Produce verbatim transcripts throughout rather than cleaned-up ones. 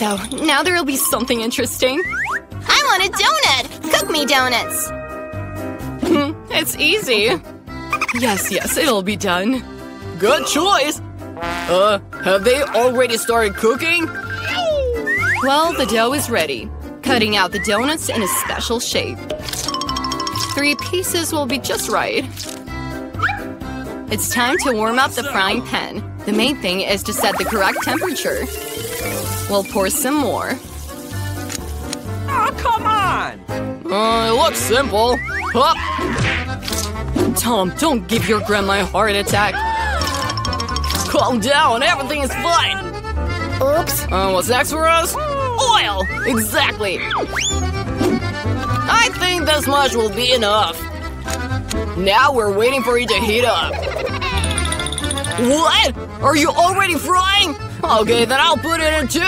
so. Now there'll be something interesting. I want a donut! Cook me donuts! It's easy. Yes, yes, it'll be done. Good choice! Uh, have they already started cooking? Well, the dough is ready. Cutting out the donuts in a special shape. Three pieces will be just right. It's time to warm up the frying pan. The main thing is to set the correct temperature. We'll pour some more. Oh, come on! Uh, it looks simple. Hop. Tom, don't give your grandma a heart attack. Calm down, everything is fine. Oops. Uh, what's next for us? Oil! Exactly. I think this much will be enough. Now we're waiting for it to heat up. What? Are you already frying? Okay, then I'll put it in two.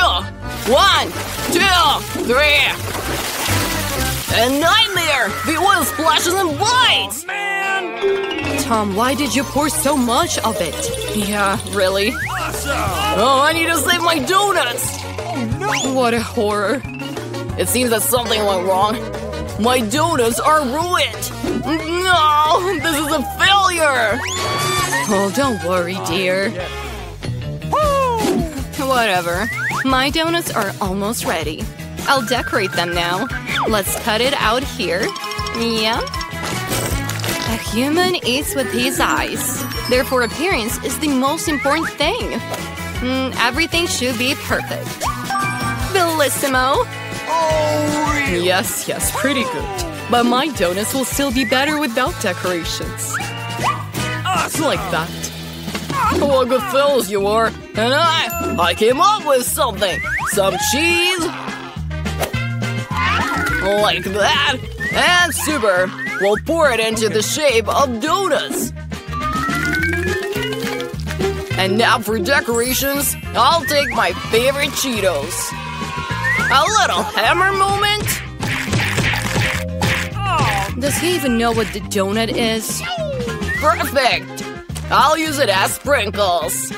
One, two, three. A nightmare! The oil splashes and bites! Oh, man! Tom, why did you pour so much of it? Yeah, really? Awesome. Oh, I need to save my donuts! Oh, no. What a horror. It seems that something went wrong. My donuts are ruined! No! This is a failure! Oh, don't worry, dear. Whatever. My donuts are almost ready. I'll decorate them now. Let's cut it out here. Yeah. A human eats with his eyes. Therefore, appearance is the most important thing. Mm, everything should be perfect. Bellissimo! Oh, really? Yes, yes, pretty good. But my donuts will still be better without decorations. Awesome. Like that. What good fellows you are. And I, I came up with something. Some cheese. Like that. And super. We'll pour it into the shape of donuts. And now for decorations, I'll take my favorite Cheetos. A little hammer moment? Oh. Does he even know what the donut is? Perfect! I'll use it as sprinkles.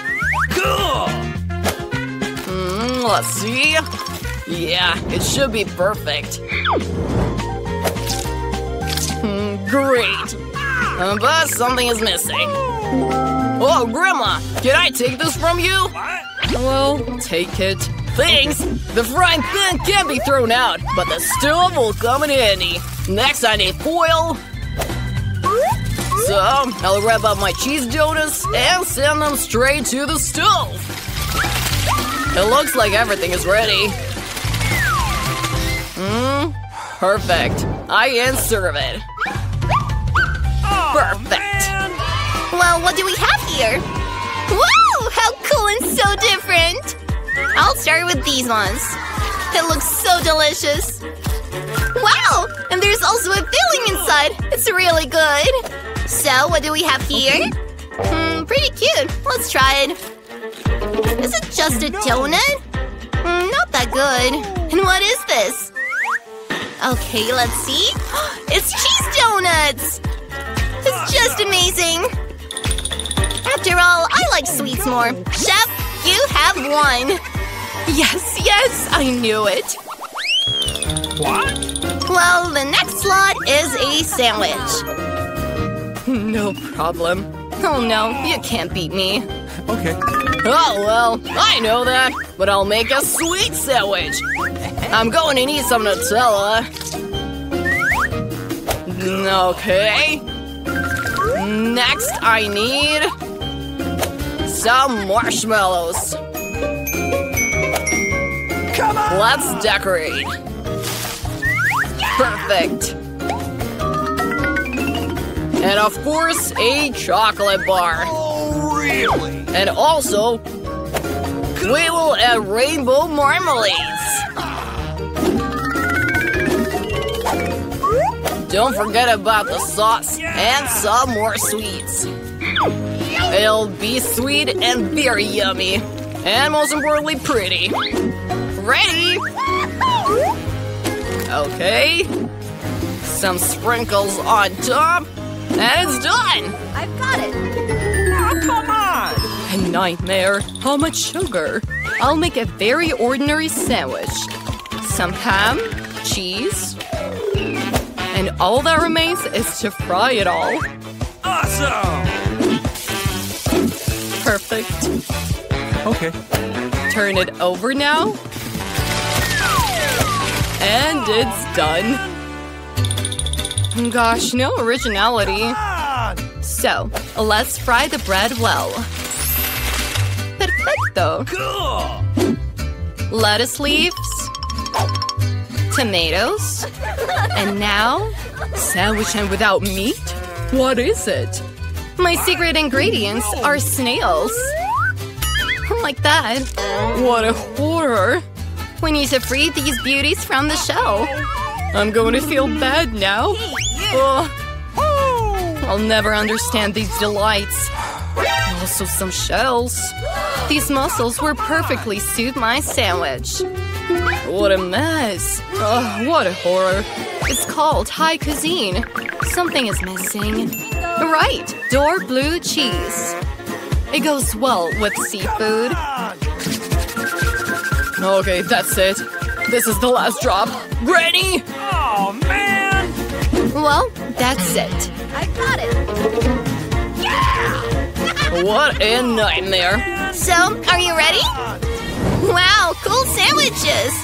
Cool! Mm, let's see. Yeah, it should be perfect. Mm, great! Uh, but something is missing. Oh, Grandma! Can I take this from you? Well, take it. Thanks! The frying pan can be thrown out, but the stove will come in handy. Next, I need foil. So, I'll wrap up my cheese donuts and send them straight to the stove. It looks like everything is ready. Mmm, perfect. I can serve it. Perfect. Oh, well, what do we have here? Wow, how cool and so different! I'll start with these ones. They look so delicious. Wow! And there's also a filling inside. It's really good. So, what do we have here? Hmm, pretty cute. Let's try it. Is it just a donut? Mm, not that good. And what is this? Okay, let's see. It's cheese donuts! It's just amazing. After all, I like sweets more. Chef, you have one! Yes, yes, I knew it! What? Well, the next slot is a sandwich. No problem. Oh no, you can't beat me. Okay. Oh well, I know that, but I'll make a sweet sandwich! I'm going to need some Nutella. Okay. Next, I need some marshmallows. Come on! Let's decorate. Yeah! Perfect. And of course, a chocolate bar. Oh, really? And also, we will add rainbow marmalades. Don't forget about the sauce and some more sweets. It'll be sweet and very yummy. And most importantly, pretty. Ready? Okay. Some sprinkles on top. And it's done! I've got it! Oh, come on! And nightmare. How much sugar? I'll make a very ordinary sandwich. Some ham, cheese, and all that remains is to fry it all. Awesome! Perfect. Okay. Turn it over now. And it's done. Gosh, no originality. So, let's fry the bread well. Perfecto. Cool. Lettuce leaves. Tomatoes. And now, sandwich and without meat? What is it? My secret ingredients are snails. Like that. What a horror. We need to free these beauties from the shell. I'm going to feel bad now. Ugh. I'll never understand these delights. Also some shells. These mussels will perfectly suit my sandwich. What a mess. Ugh, what a horror. It's called high cuisine. Something is missing. Right, door blue cheese. It goes well with seafood. Okay, that's it. This is the last drop. Granny! Oh, man! Well, that's it. I got it. Yeah! What a nightmare. So, are you ready? Wow, cool sandwiches.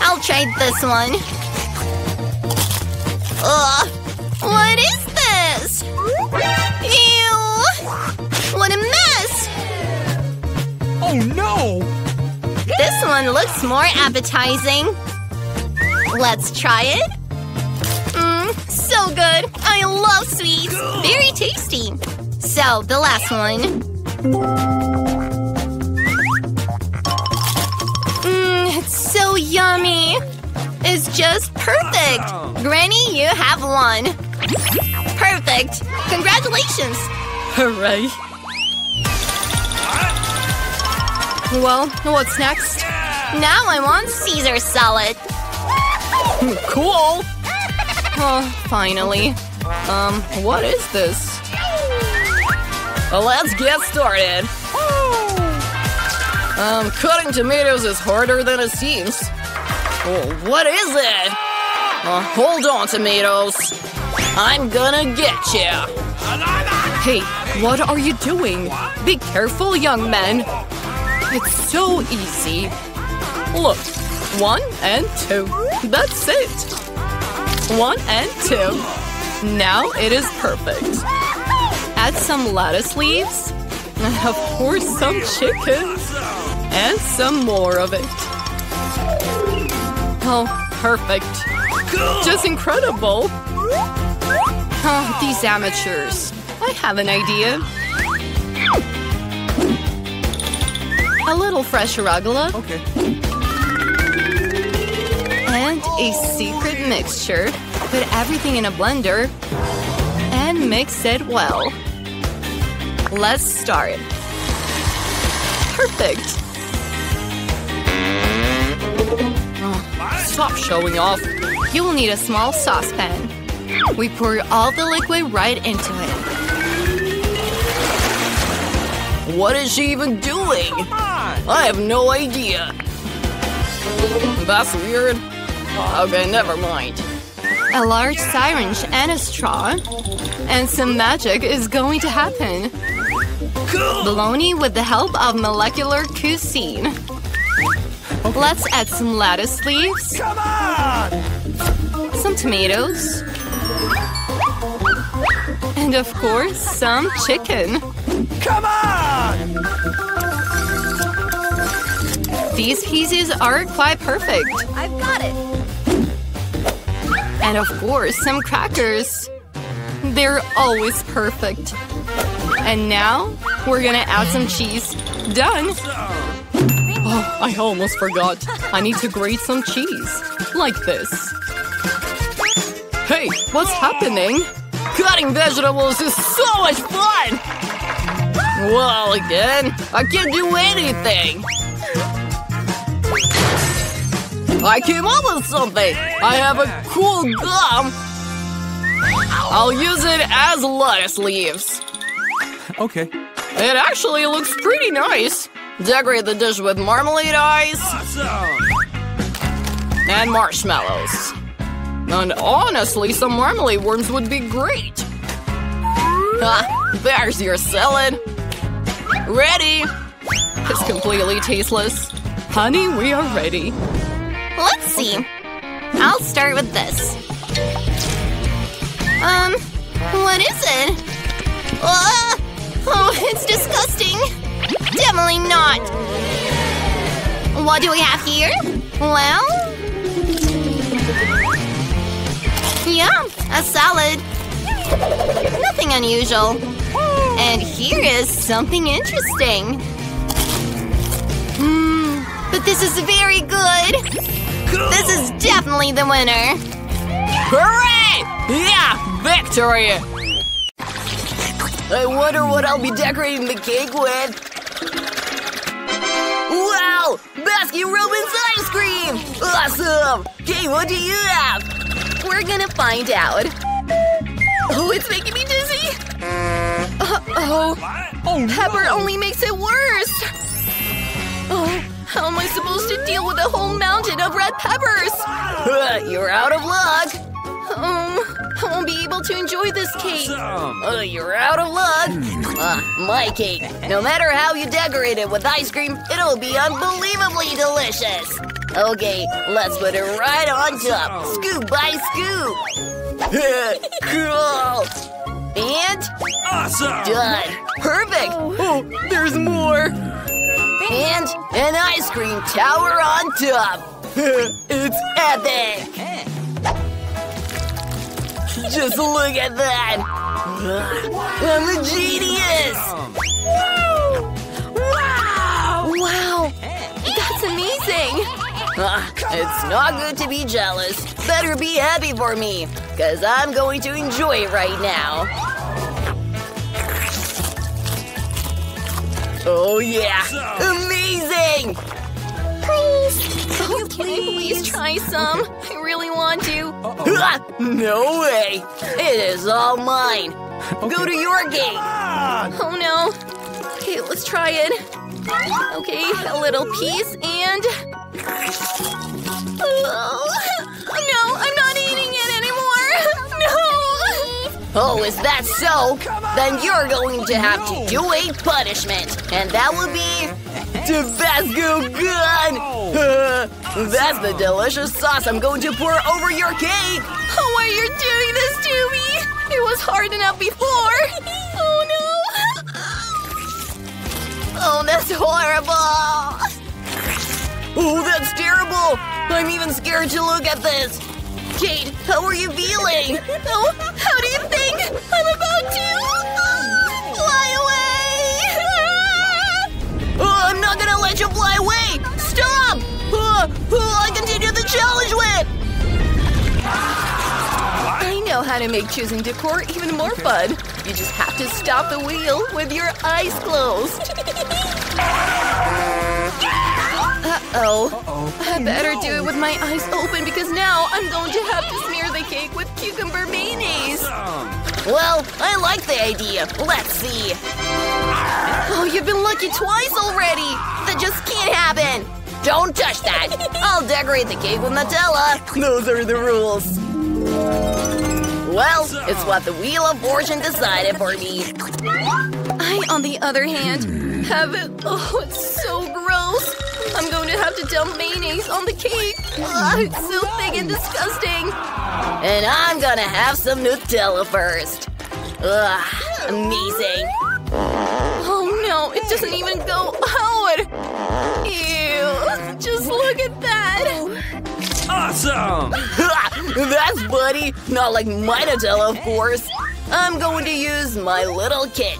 I'll try this one. Ugh, what is this? Ew! What a mess! Oh no! This one looks more appetizing. Let's try it. Mmm, so good. I love sweets. Very tasty. So, the last one. Mmm, it's so yummy. It's just perfect. Granny, you have won. Perfect. Congratulations. Hooray. Well, what's next? Now I want Caesar salad. Cool! Oh, finally. Um, what is this? Well, let's get started. Um, cutting tomatoes is harder than it seems. Oh, what is it? Uh, hold on, tomatoes. I'm gonna get ya. Hey, what are you doing? Be careful, young man. It's so easy. Look, one and two. That's it. One and two. Now it is perfect. Add some lettuce leaves. And of course some chicken. And some more of it. Oh, perfect. Just incredible. Oh, these amateurs. I have an idea. A little fresh arugula. Okay. And a secret mixture. Put everything in a blender and mix it well. Let's start. Perfect. Oh, stop showing off. You will need a small saucepan. We pour all the liquid right into it. What is she even doing? I have no idea. That's weird. Okay, never mind. A large syringe and a straw. And some magic is going to happen. Bologna with the help of molecular cuisine. Okay. Let's add some lettuce leaves. Come on! Some tomatoes. And of course, some chicken. Come on! These pieces are quite perfect. I've got it. And of course, some crackers. They're always perfect. And now, we're gonna add some cheese. Done! Oh, I almost forgot. I need to grate some cheese. Like this. Hey, what's happening? Cutting vegetables is so much fun! Well, again, I can't do anything! I came up with something! I have a cool gum! I'll use it as lettuce leaves. Okay. It actually looks pretty nice. Decorate the dish with marmalade ice. Awesome. And marshmallows. And honestly, some marmalade worms would be great. Ha! There's your salad. Ready! It's completely tasteless. Honey, we are ready. Let's see. I'll start with this. Um, what is it? Uh, oh, it's disgusting. Definitely not. What do we have here? Well? Yeah, a salad. Nothing unusual. And here is something interesting. Mmm, but this is very good. Cool. This is definitely the winner. Hooray! Yeah, victory! I wonder what I'll be decorating the cake with. Wow! Baskin Robbins ice cream! Awesome! Kate, what do you have? We're gonna find out. Oh, it's making me dizzy! Uh-oh. Oh, pepper only makes it worse! Oh, how am I supposed to deal with a whole mountain of red peppers? Uh, you're out of luck! Um, I won't be able to enjoy this cake. Uh, you're out of luck! Uh, my cake. No matter how you decorate it with ice cream, it'll be unbelievably delicious! Okay, let's put it right on top, scoop by scoop! Cool! And… awesome! Done! Perfect! Oh, there's more! And an ice cream tower on top! It's epic! Just look at that! I'm a genius! Wow! Wow! That's amazing! Uh, it's not good to be jealous. Better be happy for me, because I'm going to enjoy it right now. Oh, yeah! Amazing! Please! Oh, can please. I please try some? I really want to. Uh-oh. Ah, no way! It is all mine! Okay. Go to your gate! Oh, no. Okay, let's try it. Okay, a little piece and… oh. No, I'm not eating it anymore! No! Oh, is that so? Then you're going to have to do a punishment! And that will be… Tabasco gun! Uh, that's the delicious sauce I'm going to pour over your cake! Oh, why you're doing this to me? It was hard enough before! Oh, no! Oh, that's horrible! Oh, that's terrible! I'm even scared to look at this! Kate, how are you feeling? Oh, how do you think? I'm about to… oh, fly away! Oh, I'm not gonna let you fly away! Stop! Oh, oh, I continue the challenge with! I know how to make choosing decor even more fun. You just have to stop the wheel with your eyes closed. Uh-oh. Uh-oh. I better no. do it with my eyes open because now I'm going to have to smear the cake with cucumber mayonnaise. Awesome. Well, I like the idea. Let's see. Oh, you've been lucky twice already. That just can't happen. Don't touch that. I'll decorate the cake with Nutella. Those are the rules. Well, it's what the Wheel of Fortune decided for me. I, on the other hand, have it. Oh, it's so gross. I'm going to have to dump mayonnaise on the cake. Ugh, it's so thick and disgusting. And I'm gonna have some Nutella first. Ugh, amazing. Oh no, it doesn't even go out. Ew, just look at that. Awesome! That's funny. Not like my Nutella, of course. I'm going to use my little kit.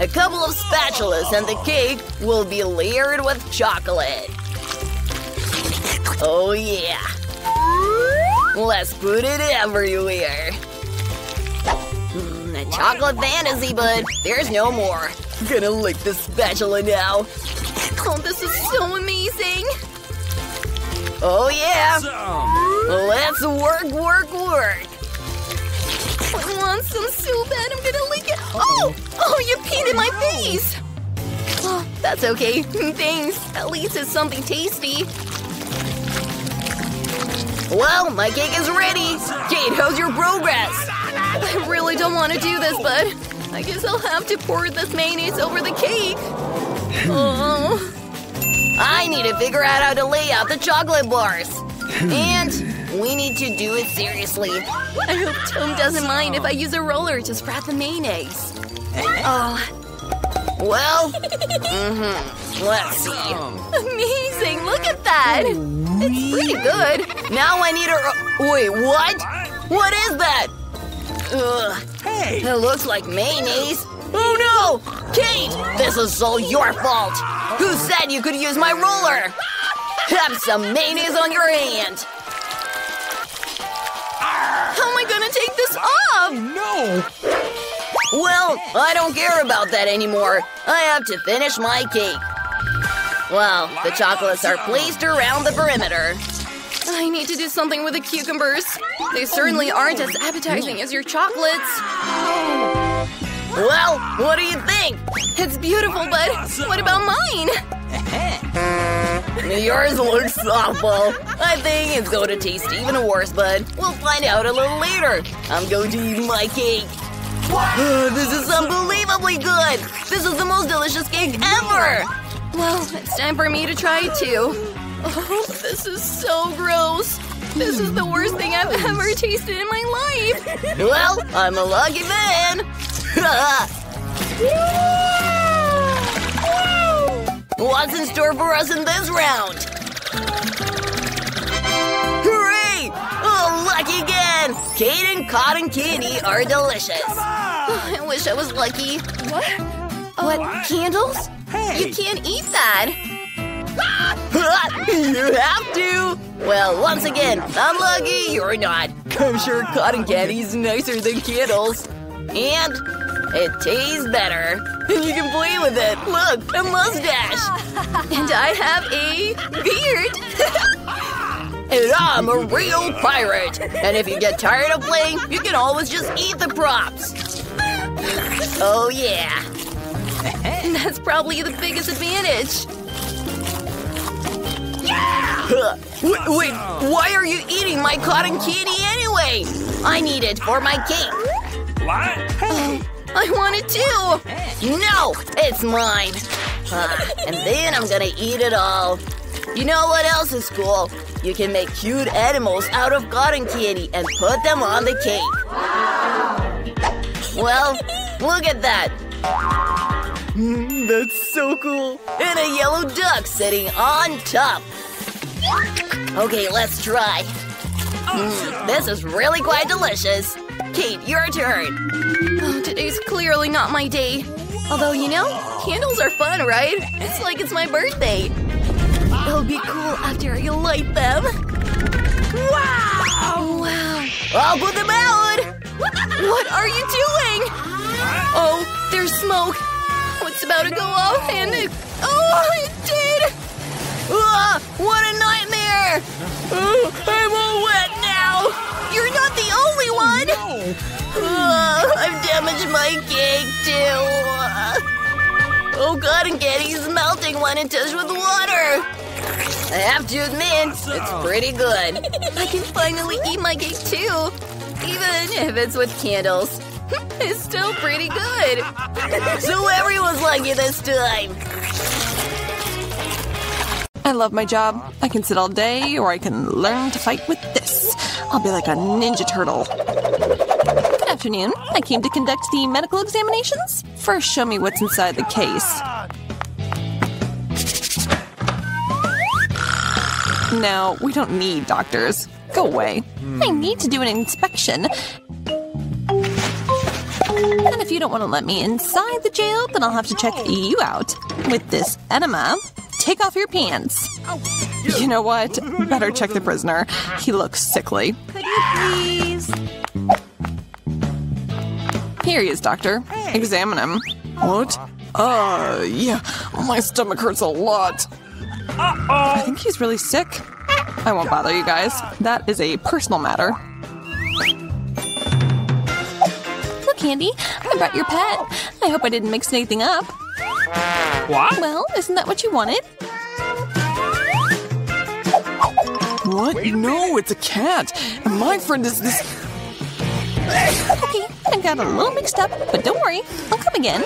A couple of spatulas and the cake will be layered with chocolate. Oh yeah. Let's put it everywhere. Mm, a chocolate fantasy, but there's no more. Gonna lick the spatula now. Oh, this is so amazing. Oh yeah. Let's work, work, work. I want some so bad. I'm gonna lick it. Oh! Oh, you peed in my face! Oh, that's okay. Thanks. At least it's something tasty. Well, my cake is ready! Jade, how's your progress? I really don't want to do this, but I guess I'll have to pour this mayonnaise over the cake. Oh. I need to figure out how to lay out the chocolate bars. And we need to do it seriously. I hope Tom doesn't mind if I use a roller to spread the mayonnaise. Oh. Well, mm-hmm. Let's see. Amazing! Look at that! It's pretty good. Now I need a. Wait, what? What is that? Ugh. Hey! It looks like mayonnaise. Oh no! Kate, this is all your fault. Who said you could use my roller? Have some mayonnaise on your hand. How am I gonna take this off? No. Well, I don't care about that anymore. I have to finish my cake. Well, the chocolates are placed around the perimeter. I need to do something with the cucumbers. They certainly aren't as appetizing as your chocolates. Well, what do you think? It's beautiful, but what about mine? Yours looks awful. I think it's going to taste even worse, but we'll find out a little later. I'm going to eat my cake. Uh, this is unbelievably good! This is the most delicious cake ever! Well, it's time for me to try it too. Oh, this is so gross. This is the worst thing I've ever tasted in my life. Well, I'm a lucky man. What's in store for us in this round? Hooray! Oh, lucky again! Kate and cotton candy are delicious. Oh, I wish I was lucky. What? What? What? Candles? Hey. You can't eat that. You have to. Well, once again, I'm lucky you're not. I'm sure cotton candy is nicer than candles. And it tastes better. And you can play with it. Look, a mustache. And I have a beard. And I'm a real pirate! And if you get tired of playing, you can always just eat the props! Oh yeah! And that's probably the biggest advantage! Yeah! Huh. Wait, wait, why are you eating my cotton candy anyway? I need it for my cake! What? Hey. I want it too! No! It's mine! Uh, and then I'm gonna eat it all! You know what else is cool? You can make cute animals out of cotton candy and put them on the cake. Well, look at that. Mm, that's so cool. And a yellow duck sitting on top. Okay, let's try. Mm, this is really quite delicious. Kate, your turn. Oh, today's clearly not my day. Although, you know, candles are fun, right? It's like it's my birthday. It'll be cool after you light them. Wow! Wow! I'll put them out! What are you doing? Oh, there's smoke. It's about to go off and it… Oh, it did! Oh, what a nightmare! Oh, I'm all wet now! You're not the only one! Oh, I've damaged my cake too! Oh, cotton candy is melting when it touches with water! I have to admit, it's pretty good. I can finally eat my cake too, even if it's with candles. It's still pretty good. So everyone's lucky this time. I love my job. I can sit all day, or I can learn to fight with this. I'll be like a ninja turtle. Good afternoon. I came to conduct the medical examinations. First, show me what's inside the case. No, we don't need doctors. Go away. I need to do an inspection. And if you don't want to let me inside the jail, then I'll have to check you out. With this enema, take off your pants. You know what? Better check the prisoner. He looks sickly. Could you please? Here he is, doctor. Examine him. What? Uh, yeah. My stomach hurts a lot. Uh-oh. I think he's really sick. I won't bother you guys. That is a personal matter. Look candy. I brought your pet. I hope I didn't mix anything up. What? Well, isn't that what you wanted? What? No, it's a cat. And my friend is this... Okay, I got a little mixed up, but don't worry. I'll come again.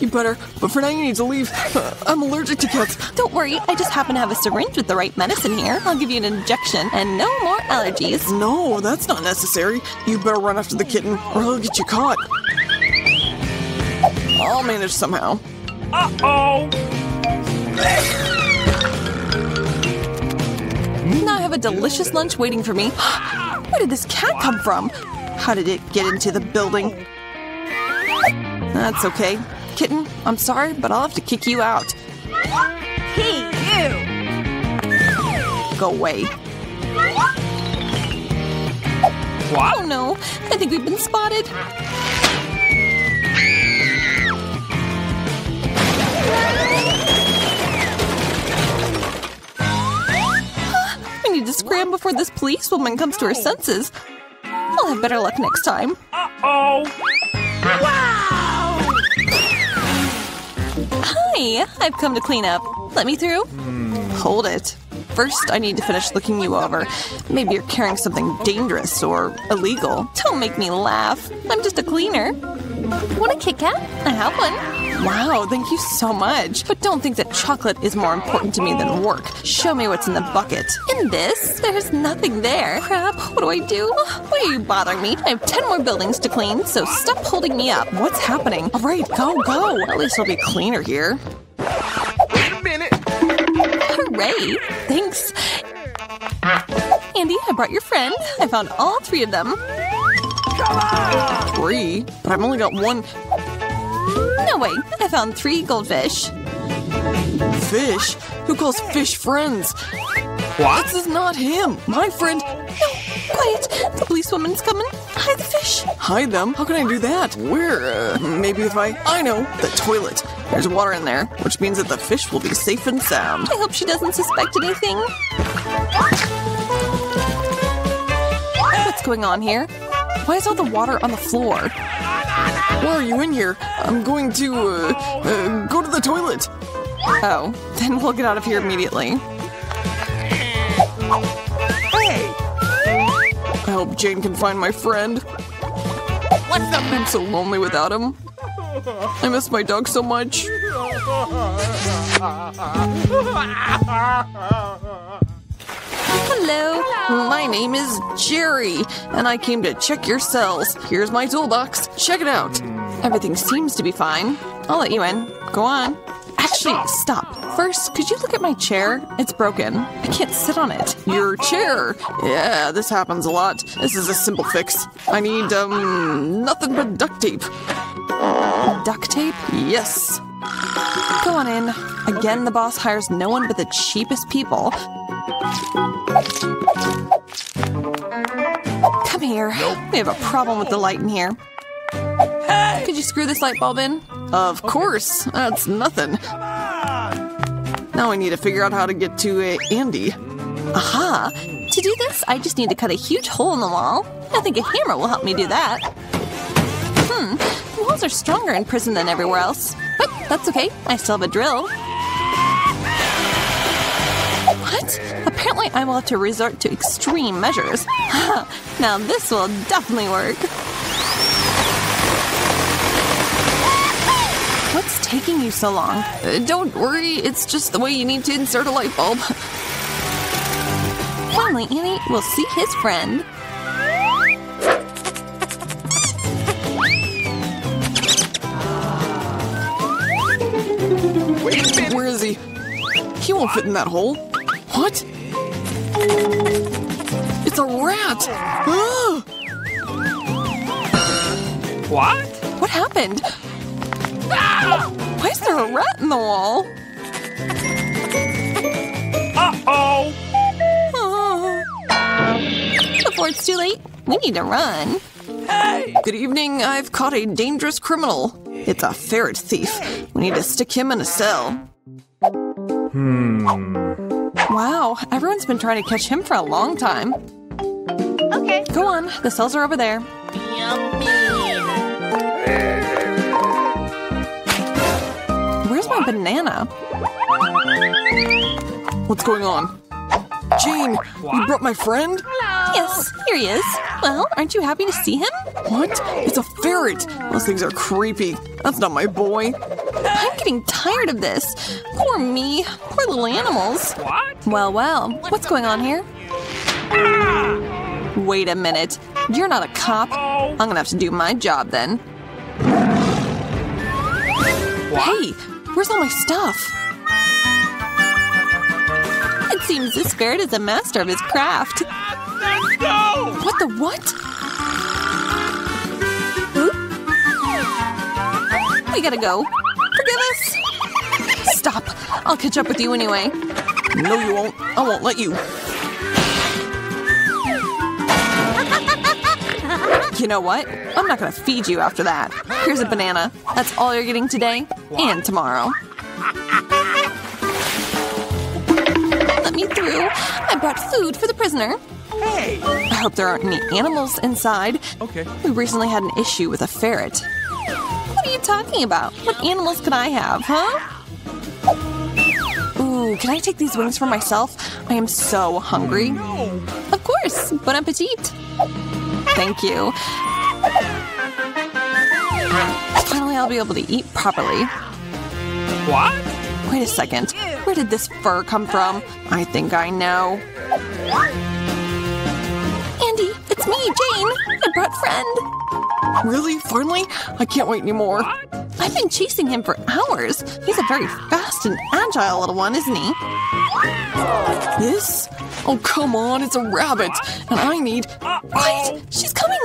You better, but for now you need to leave. Uh, I'm allergic to cats. Don't worry, I just happen to have a syringe with the right medicine here. I'll give you an injection and no more allergies. No, that's not necessary. You better run after the kitten or he'll get you caught. I'll manage somehow. Uh-oh! Now I have a delicious lunch waiting for me. Where did this cat come from? How did it get into the building? That's okay. Kitten, I'm sorry, but I'll have to kick you out. Hey, you! Go away. What? Oh no, I think we've been spotted. I need to scram before this police woman comes to her senses. I'll have better luck next time. Uh-oh! Wow! Hi! I've come to clean up. Let me through? Hold it. First, I need to finish looking you over. Maybe you're carrying something dangerous or illegal. Don't make me laugh. I'm just a cleaner. Want a Kit Kat? I have one. Wow, thank you so much. But don't think that chocolate is more important to me than work. Show me what's in the bucket. In this? There's nothing there. Crap, what do I do? Why are you bothering me? I have ten more buildings to clean, so stop holding me up. What's happening? All right, go, go. At least I'll be cleaner here. Wait a minute. Hooray. Thanks. Andy, I brought your friend. I found all three of them. Three? But I've only got one. No way. I found three goldfish. Fish? Who calls fish friends? What? This is not him. My friend. No, quiet. The policewoman's coming. Hide the fish. Hide them? How can I do that? Where? Uh, maybe if I... I know. The toilet. There's water in there, which means that the fish will be safe and sound. I hope she doesn't suspect anything. What's going on here? Why is all the water on the floor? Why are you in here? I'm going to, uh, uh, go to the toilet. Oh, then we'll get out of here immediately. Hey! I hope Jane can find my friend. What's up? I'm so lonely without him. I miss my dog so much. Hello. Hello, my name is Jerry, and I came to check your cells. Here's my toolbox. Check it out. Everything seems to be fine. I'll let you in. Go on. Actually, stop. First, could you look at my chair? It's broken. I can't sit on it. Your chair. Yeah, this happens a lot. This is a simple fix. I need, um, nothing but duct tape. Duct tape? Yes. Go on in. Again, the boss hires no one but the cheapest people. Come here. Nope. We have a problem with the light in here. Hey! Could you screw this light bulb in? Of course. That's nothing. Now I need to figure out how to get to uh, Andy. Aha! To do this, I just need to cut a huge hole in the wall. I think a hammer will help me do that. Hmm. Walls are stronger in prison than everywhere else. But that's okay. I still have a drill. What? Apparently I will have to resort to extreme measures. Now this will definitely work. What's taking you so long? Uh, don't worry, it's just the way you need to insert a light bulb. Finally, Annie will see his friend. Wait a minute. Where is he? He won't fit in that hole. What? It's a rat! Ah! What? What happened? Ah! Why is there a rat in the wall? Uh-oh! Oh. Before it's too late, we need to run. Hey! Good evening, I've caught a dangerous criminal. It's a ferret thief. We need to stick him in a cell. Hmm... Wow, everyone's been trying to catch him for a long time. Okay. Go on, the cells are over there. Yummy. Where's my banana? What's going on? Jane, you brought my friend? Hello. Yes, here he is. Well, aren't you happy to see him? What? It's a ferret. Those things are creepy. That's not my boy. I'm getting tired of this. Poor me. Poor little animals. What? Well, well. What's going on here? Ah! Wait a minute. You're not a cop. I'm gonna have to do my job then. What? Hey, where's all my stuff? It seems this ferret is a master of his craft. No! What the what? Oop. We gotta go. Forgive us. Stop. I'll catch up with you anyway. No, you won't. I won't let you. You know what? I'm not gonna feed you after that. Here's a banana. That's all you're getting today and tomorrow. Let me through. I brought food for the prisoner. Hey! I hope there aren't any animals inside. Okay. We recently had an issue with a ferret. What are you talking about? What animals could I have, huh? Ooh, can I take these wings for myself? I am so hungry. No. Of course. Bon appetit. Thank you. Finally, I'll be able to eat properly. What? Wait a second. Where did this fur come from? I think I know. Andy, it's me, Jane. I brought friend. Really? Finally? I can't wait anymore. I've been chasing him for hours. He's a very fast and agile little one, isn't he? This? Oh, come on, it's a rabbit. And I need... Wait, she's coming.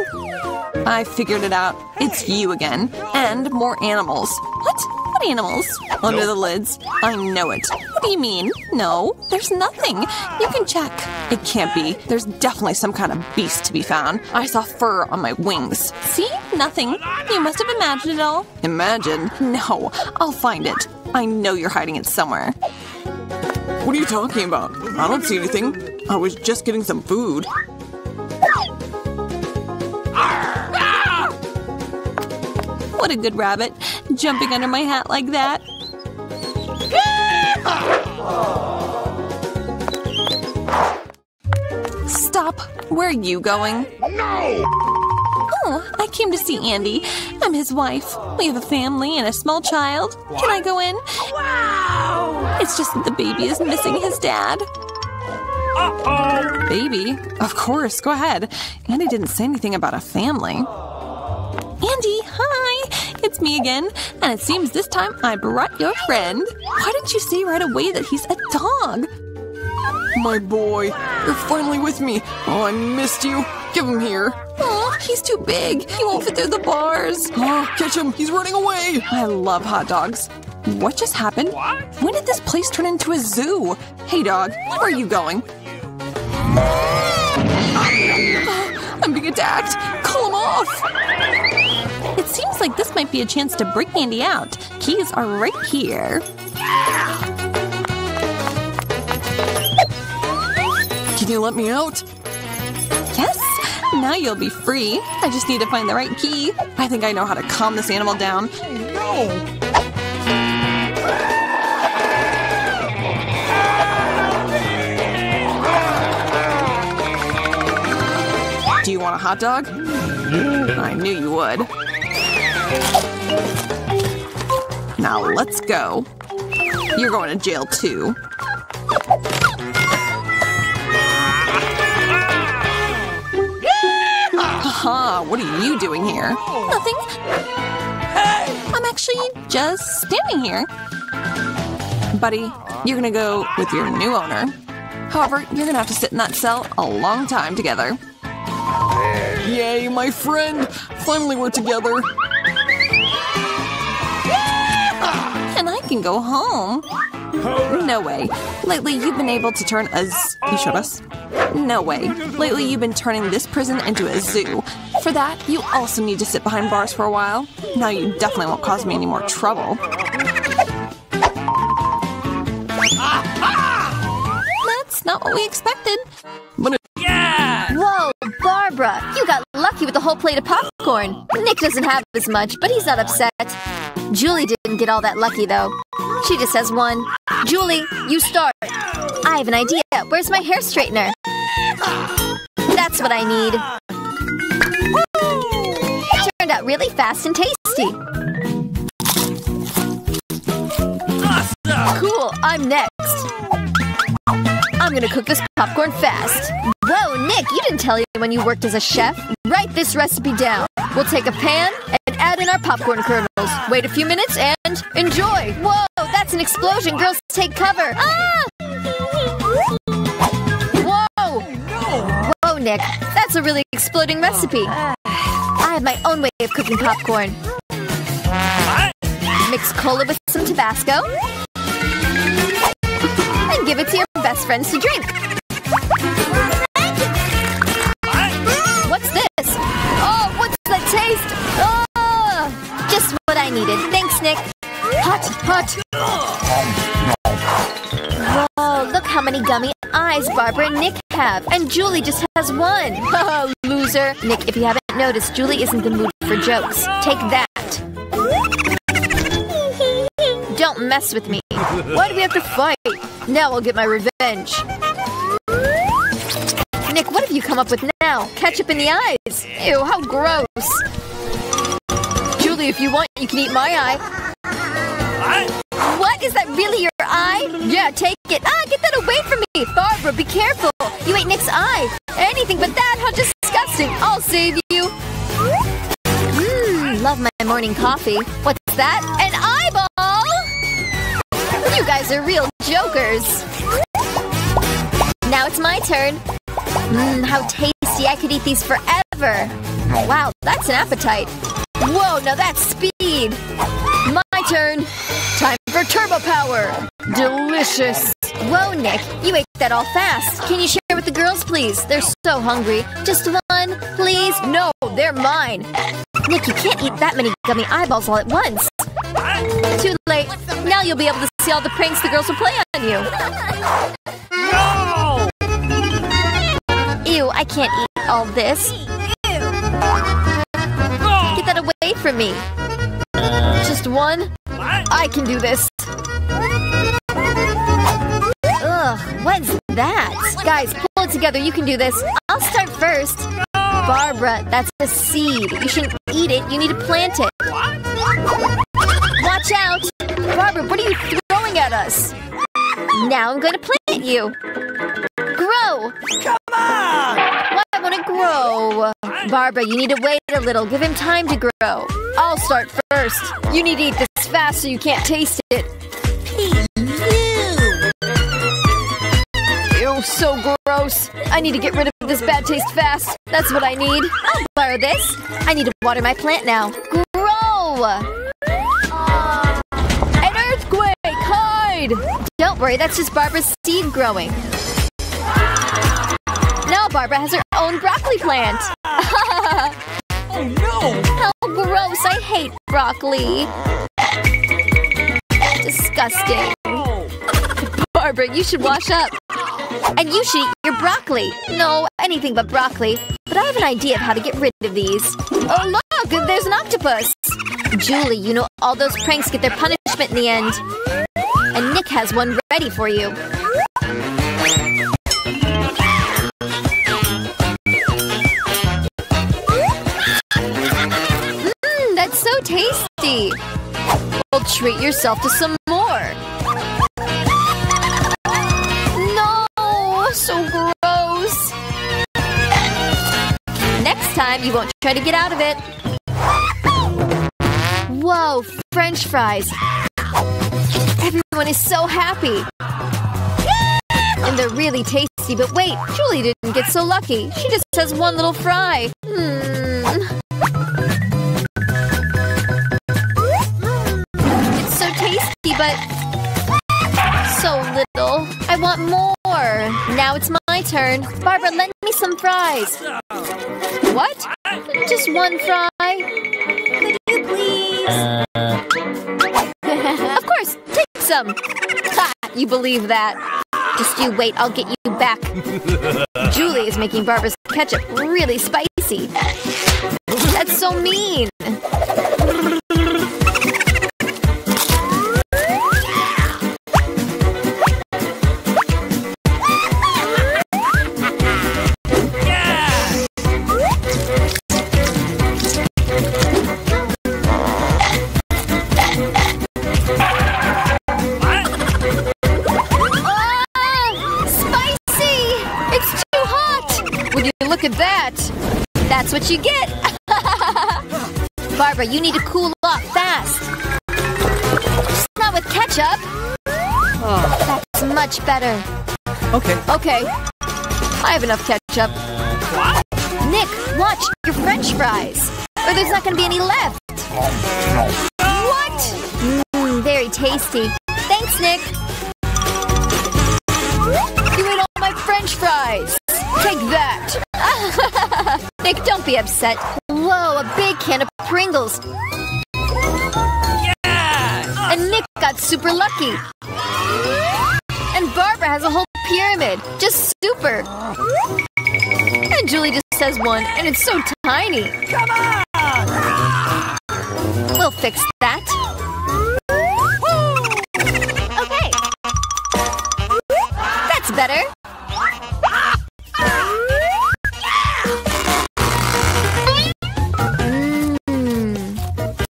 I figured it out. It's you again. And more animals. What? What animals? Under nope. the lids. I know it. What do you mean? No, there's nothing. You can check. It can't be. There's definitely some kind of beast to be found. I saw fur on my wings. See? Nothing. You must have imagined it all. Imagine? No, I'll find it. I know you're hiding it somewhere. What are you talking about? I don't see anything. I was just getting some food. What a good rabbit, jumping under my hat like that. Stop. Where are you going? No! Oh, I came to see Andy. I'm his wife. We have a family and a small child. Can I go in? Wow! It's just that the baby is missing his dad. Uh-oh. Baby? Of course, go ahead. Andy didn't say anything about a family. Andy, hi! It's me again, and it seems this time I brought your friend. Why didn't you say right away that he's a dog? My boy, you're finally with me. Oh, I missed you. Give him here. Oh, he's too big. He won't fit through the bars. Oh, catch him. He's running away. I love hot dogs. What just happened? What? When did this place turn into a zoo? Hey, dog, where are you going? Oh, I'm being attacked. Call him off. It seems like this might be a chance to break Andy out. Keys are right here. Can you let me out? Yes. Now you'll be free. I just need to find the right key. I think I know how to calm this animal down. No. Do you want a hot dog? I knew you would. Now let's go. You're going to jail too. Haha, what are you doing here? Nothing. I'm actually just standing here. Buddy, you're gonna go with your new owner. However, you're gonna have to sit in that cell a long time together. Yay, my friend! Finally we're together! And I can go home. No way. Lately you've been able to turn a z- You showed us? No way. Lately you've been turning this prison into a zoo. For that, you also need to sit behind bars for a while. Now you definitely won't cause me any more trouble. That's not what we expected. Whoa, Barbara, you got lucky with the whole plate of popcorn. Nick doesn't have as much, but he's not upset. Julie didn't get all that lucky, though. She just has one. Julie, you start. I have an idea. Where's my hair straightener? That's what I need. It turned out really fast and tasty. Cool, I'm next. I'm gonna cook this popcorn fast. Whoa, Nick, you didn't tell anyone you worked as a chef. Write this recipe down. We'll take a pan and add in our popcorn kernels. Wait a few minutes and enjoy. Whoa, that's an explosion. Girls, take cover. Ah! Whoa! Whoa, Nick, that's a really exploding recipe. I have my own way of cooking popcorn. Mix cola with some Tabasco. And give it to your best friends to drink. What's this? Oh, what's that taste? Oh, just what I needed. Thanks, Nick. Hot, hot. Whoa, look how many gummy eyes Barbara and Nick have. And Julie just has one. Oh, loser. Nick, if you haven't noticed, Julie isn't in the mood for jokes. Take that. Don't mess with me. Why do we have to fight? Now I'll get my revenge. Nick, what have you come up with now? Ketchup in the eyes. Ew, how gross. Julie, if you want, you can eat my eye. What? Is that really your eye? Yeah, take it. Ah, get that away from me. Barbara, be careful. You ate Nick's eye. Anything but that. How disgusting. I'll save you. Mmm, love my morning coffee. What's that? An eyeball? You guys are real jokers. Now it's my turn. Mmm, how tasty. I could eat these forever. Wow, that's an appetite. Whoa, now that's speed. My turn. Time for turbo power. Delicious. Whoa, Nick, you ate that all fast. Can you share with the girls, please? They're so hungry. Just one, please? No, they're mine. Nick, you can't eat that many gummy eyeballs all at once. Too late. Now you'll be able to see all the pranks the girls will play on you. No! Ew, I can't eat all this. Ew. Get that away from me. Just one? What? I can do this. Ugh, what's that? Guys, pull it together. You can do this. I'll start first. No! Barbara, that's a seed. You shouldn't eat it. You need to plant it. What? Watch out! Barbara, what are you throwing at us? Now I'm going to plant you. Grow! Come on! Why won't it grow? Barbara, you need to wait a little. Give him time to grow. I'll start first. You need to eat this fast so you can't taste it. Ew, so gross. I need to get rid of this bad taste fast. That's what I need. I'll borrow this. I need to water my plant now. Grow! Don't worry, that's just Barbara's seed growing. Now Barbara has her own broccoli plant. Oh no! How gross, I hate broccoli. Disgusting. Barbara, you should wash up. And you should eat your broccoli. No, anything but broccoli. But I have an idea of how to get rid of these. Oh look, there's an octopus. Julie, you know all those pranks get their punishment in the end. And Nick has one ready for you. Mmm, that's so tasty. Well, treat yourself to some more. No, so gross. Next time, you won't try to get out of it. Whoa, French fries. Everyone is so happy. And they're really tasty, but wait, Julie didn't get so lucky. She just has one little fry. Hmm. It's so tasty, but so little. I want more. Now it's my turn. Barbara, lend me some fries. What? Just one fry? Could you please? Uh... Of course, take some. Ha, you believe that. Just you wait, I'll get you back. Julie is making Barbara's ketchup really spicy. That's so mean. that. That's what you get. Barbara, you need to cool off fast. Just not with ketchup. Oh, that's much better. Okay. Okay. I have enough ketchup. What? Nick, watch your French fries, or there's not going to be any left. What? Mmm, very tasty. Thanks, Nick. You ate all my French fries. Take that. Nick, don't be upset. Whoa, a big can of Pringles. Yeah! And Nick got super lucky. And Barbara has a whole pyramid. Just super. And Julie just has one, and it's so tiny. Come on! We'll fix that. Okay. That's better.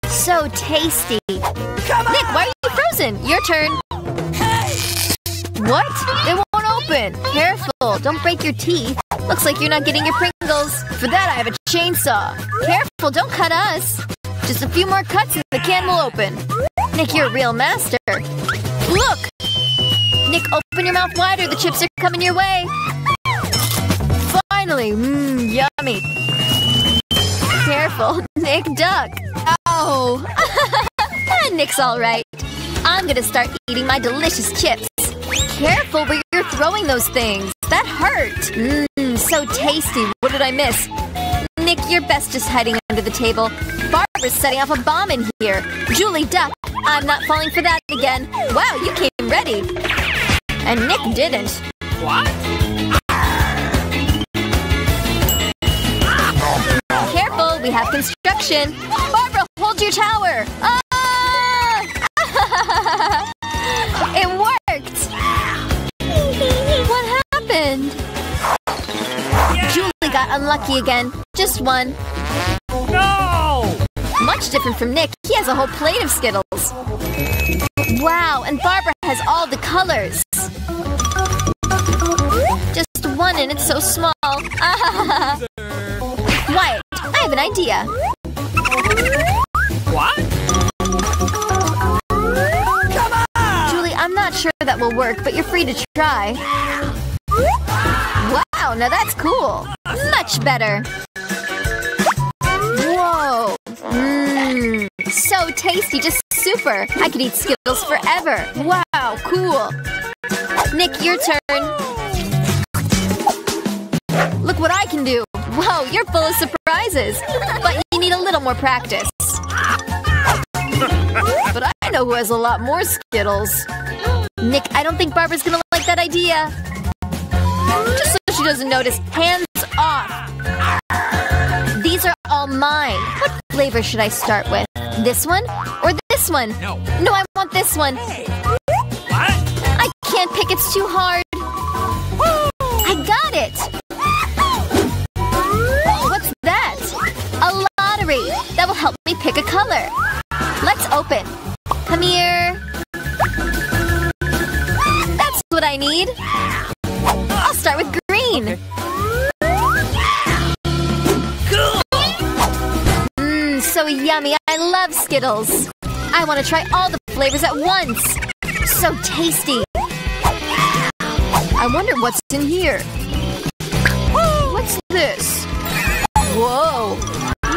So tasty. Come on. Nick, why are you frozen? Your turn. Hey. What? It won't open. Careful. Don't break your teeth. Looks like you're not getting your Pringles. For that, I have a chainsaw. Careful. Don't cut us. Just a few more cuts and the can will open. Nick, you're a real master. Look. Nick, open your mouth wider. The chips are coming your way. Finally. Mmm, yummy. Careful. Nick, duck. Oh. Nick's all right. I'm gonna start eating my delicious chips. Careful where you're throwing those things. That hurt. Mmm, so tasty. What did I miss? Nick, you're best just hiding under the table. Barbara's setting off a bomb in here. Julie, duck. I'm not falling for that again. Wow, you came ready. And Nick didn't. What? Careful, we have construction. Barbara, hold your tower. Ah! It worked. What happened? Yeah! Julie got unlucky again. Just one. No! Much different from Nick. He has a whole plate of Skittles. Wow, and Barbara has all the colors. Just one, and it's so small. Wyatt, I have an idea. What? Come on! Julie, I'm not sure that will work, but you're free to try. Wow, now that's cool. Much better. Whoa. Mmm. So tasty, just super. I could eat Skittles forever. Wow, cool. Nick, your turn. Look what I can do. Whoa, you're full of surprises. But you need a little more practice. But I know who has a lot more Skittles. Nick, I don't think Barbara's gonna like that idea. Just so she doesn't notice, hands off. These are all mine. What flavor should I start with? This one? Or this one? No. No, I want this one. Hey. What? I can't pick, it's too hard. Woo. I got it. That will help me pick a color. Let's open. Come here. That's what I need. I'll start with green. Mmm, so yummy. I love Skittles. I want to try all the flavors at once. So tasty. I wonder what's in here. What's this? Whoa.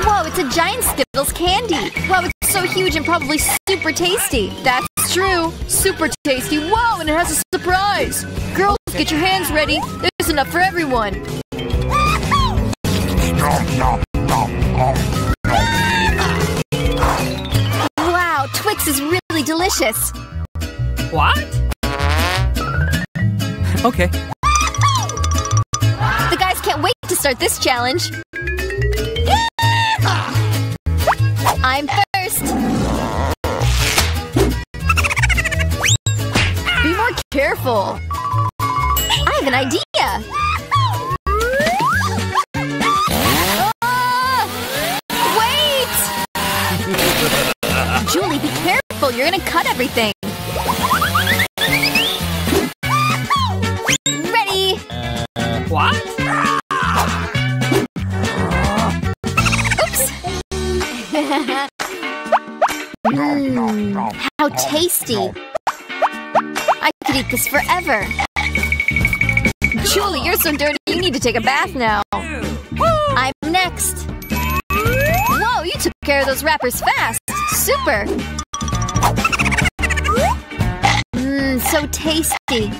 Whoa, it's a giant Skittles candy. Wow, it's so huge and probably super tasty. That's true. Super tasty. Wow, and it has a surprise. Girls, get your hands ready. There's enough for everyone. Wow, Twix is really delicious. What? Okay. The guys can't wait to start this challenge. I'm first. Be more careful. I have an idea. Oh, wait! Julie, be careful. You're gonna cut everything. Ready? What? Mm, how tasty! I could eat this forever! Julie, you're so dirty, you need to take a bath now! I'm next! Whoa, you took care of those wrappers fast! Super! Mmm, so tasty!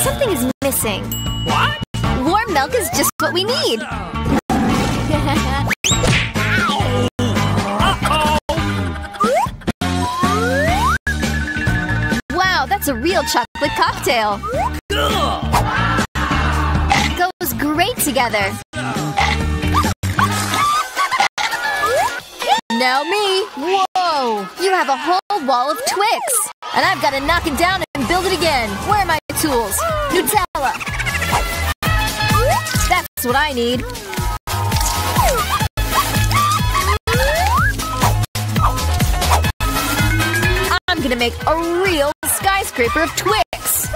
Something is missing. What? Warm milk is just what we need! Wow, that's a real chocolate cocktail! It goes great together! Now me! Whoa! You have a whole wall of Twix! And I've got to knock it down and build it again! Where are my tools? Nutella! That's what I need! I'm gonna make a real skyscraper of Twix!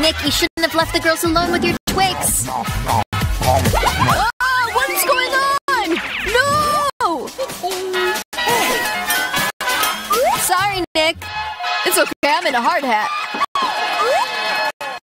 Nick, you shouldn't have left the girls alone with your Twix! Oh, what is going on? No! Sorry, Nick. It's okay, I'm in a hard hat.